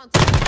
console.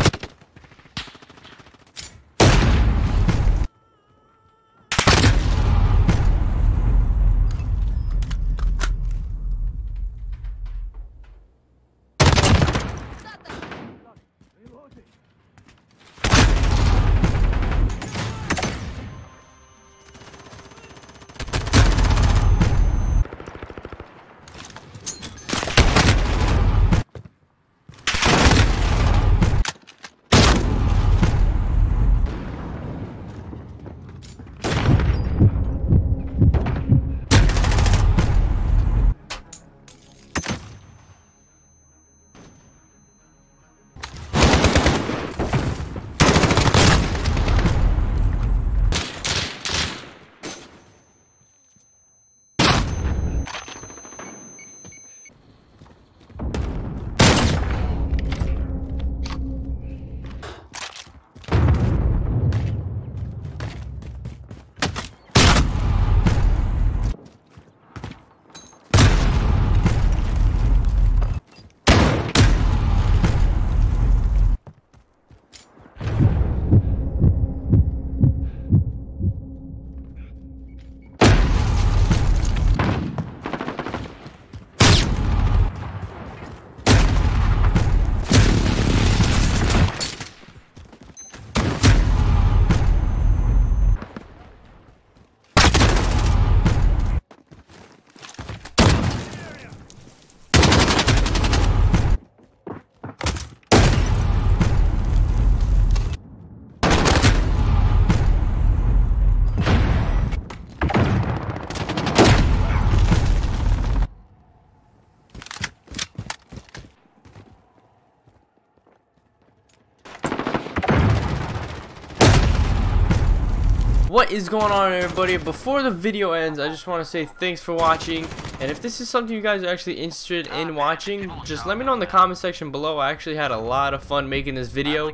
What is going on, everybody? Before the video ends, I just want to say thanks for watching, and if this is something you guys are actually interested in watching, just let me know in the comment section below. I actually had a lot of fun making this video,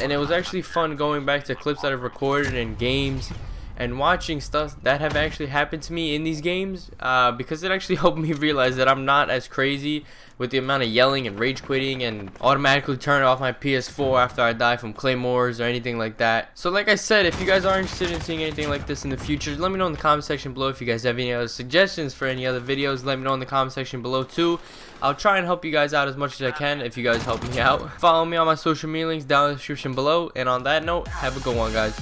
and it was actually fun going back to clips that I've recorded and games and watching stuff that have actually happened to me in these games, because it actually helped me realize that I'm not as crazy with the amount of yelling and rage quitting and automatically turn off my PS4 after I die from claymores or anything like that. So like I said, if you guys are interested in seeing anything like this in the future, let me know in the comment section below. If you guys have any other suggestions for any other videos, let me know in the comment section below too. I'll try and help you guys out as much as I can if you guys help me out. Follow me on my social media links down in the description below, and on that note, have a good one, guys.